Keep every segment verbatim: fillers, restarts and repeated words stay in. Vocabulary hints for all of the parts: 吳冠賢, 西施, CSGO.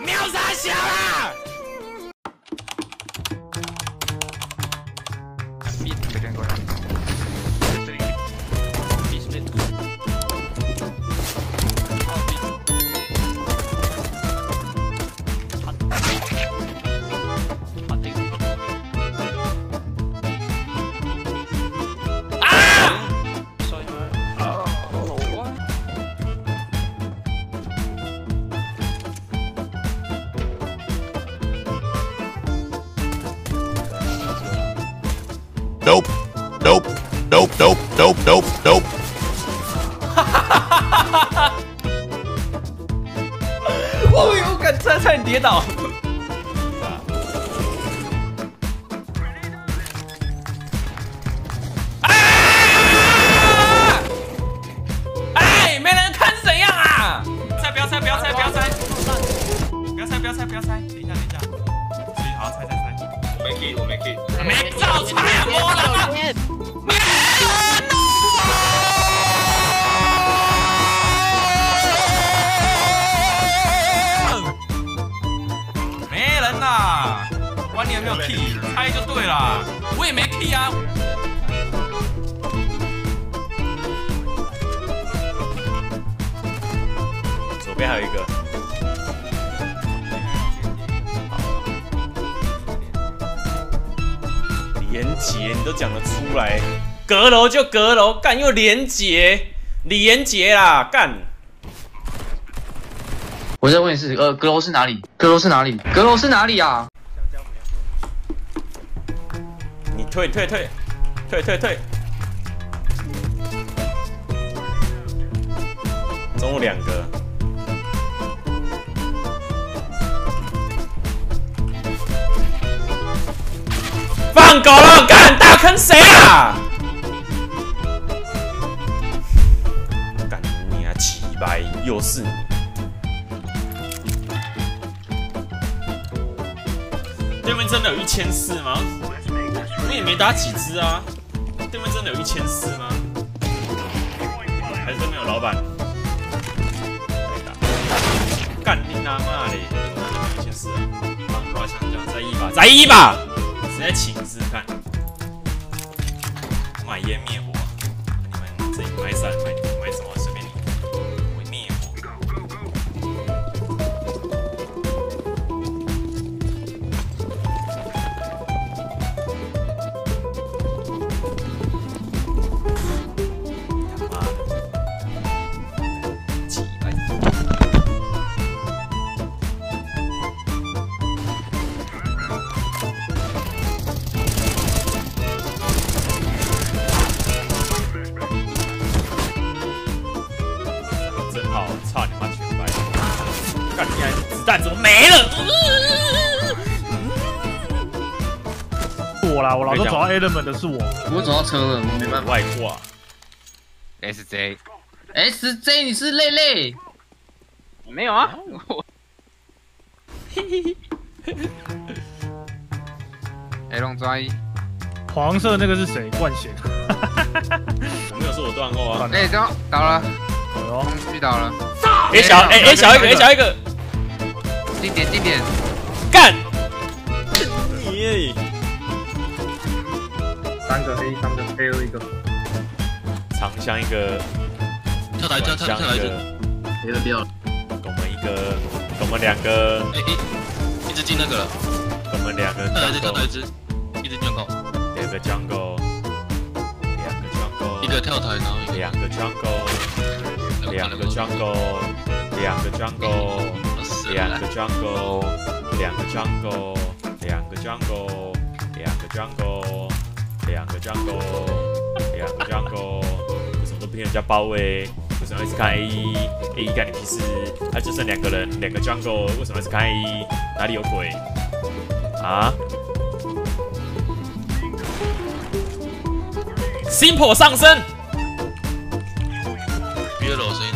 你喵啥小啊！Nope, nope, nope, nope, nope, nope, nope. Oh, 我感觉差点跌倒。哎、啊！哎，没人看是怎样啊？猜，不要猜，不要猜，不要猜，不要猜，不要猜，不要猜。等一下，等一下。所以好，猜猜猜。我没 key， 我没 key。没找错。 关键没有 key， 猜就对了。我也没 key 啊。左边还有一个。连结，你都讲得出来。阁楼就阁楼，干又连结，李连结啦，干。 我在问是，呃，阁楼是哪里？阁楼是哪里？阁楼是哪里啊？你退退退，退退退！中午两个。放狗了，干大坑谁啊？干你啊，鸡掰，又是你！ 对面真的有一千四吗？你也没打几只啊！对面真的有一千四吗？还是真的有老板？干你妈妈嘞！有一千四啊！放挂香蕉，再一把，再一把！谁在请示看？买烟灭火，你们自己买伞，买买什么？ 子怎么没了？我啦，我老是找到 element 的是我，我找到车了，我没办法。外挂 ，S J，S J， 你是累累？没有啊，我。嘿嘿嘿嘿嘿。黑龙江，黄色那个是谁？冠贤。我没有说我断过啊。哎，倒倒了，哎呦，遇到了。哎小，哎哎小一个，哎小一个。 定点定点，干！你三个黑，三个黑又一个，长香一个，跳台跳跳跳台一个，没人掉了。我们一个，我们两个，哎一，一直进那个了。我们两个，跳台跳台一只，一只 jungle， 两个 jungle， 两个 jungle， 一个跳台，然后一个两个 jungle， 两个 jungle， 两个 jungle。 两个 jungle， 两个 jungle， 两个 jungle， 两个 jungle， 两个 jungle， 两个 jungle， 为什么都不听人家包围？为什么一直看 A 一 ？A 一 干你屁事！他就剩两个人，两个 jungle， 为什么一直看 A 一？哪里有鬼？啊 ！s一mple 上身，别老声音。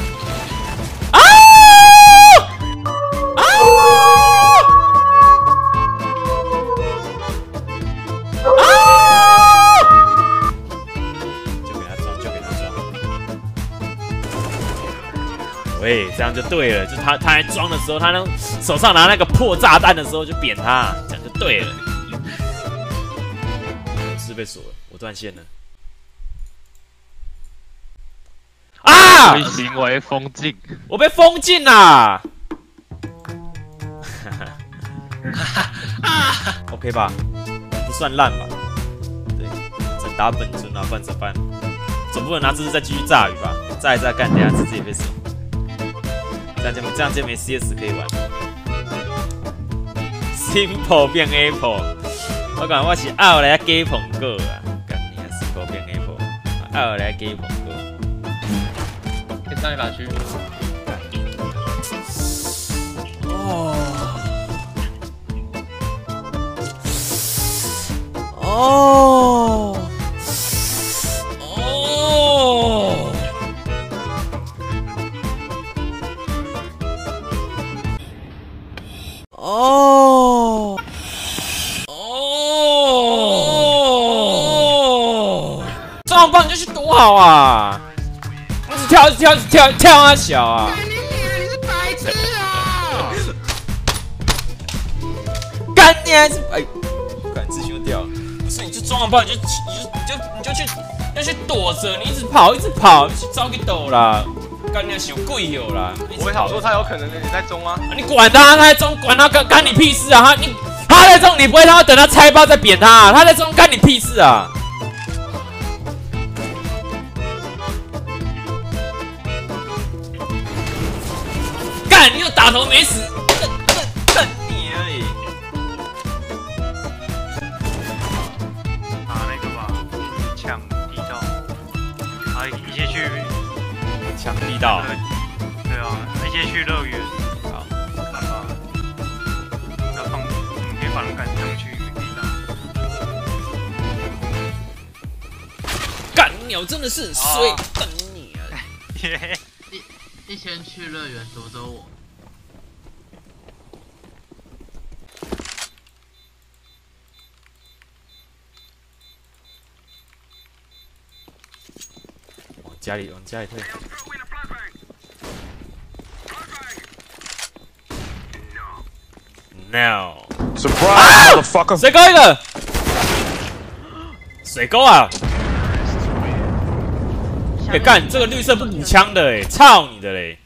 喂，这样就对了。就他他来装的时候，他那手上拿那个破炸弹的时候就扁他，这样就对了。是被锁了，我断线了。啊！行为封禁，我被封禁啦！OK 吧，不算烂吧？对，整打本尊啊，半着半，总不能拿这只再继续炸鱼吧？炸一炸干，等下这只也被死。这样就这样就没 C S 可以玩。s一mple 变 Apple， 我感觉我是爱来给捧个啊！干你啊 ，s一mple 变 Apple， 爱来给捧个。先上一把去。哦。 哦哦！哦哦！撞棒你就去躲好啊！一直跳，一直跳，一直跳，跳啊小啊！你你是白痴啊！干你还是哎，不敢自信就掉了。 不是，你就装好不好？你就你就你就你就去要去躲着，你一直跑一直跑，去招给抖啦！干你小鬼友啦！我想说他有可能也在中啊！你管他，他在中，管他干干你屁事啊！他你他在中，你不会他要等他拆包再扁他、啊，他在中干你屁事啊！干你又打头没死！ 抢地道，对啊，直接去乐园。好，看吧，要放，直接把人赶上去地道。干鸟真的是衰，干你啊！一一千去乐园躲着我。往家里，往家里退。 Now surprise motherfucker 水沟一个，水沟啊！哎、欸，干这个绿色不补枪的哎、欸，操你的嘞！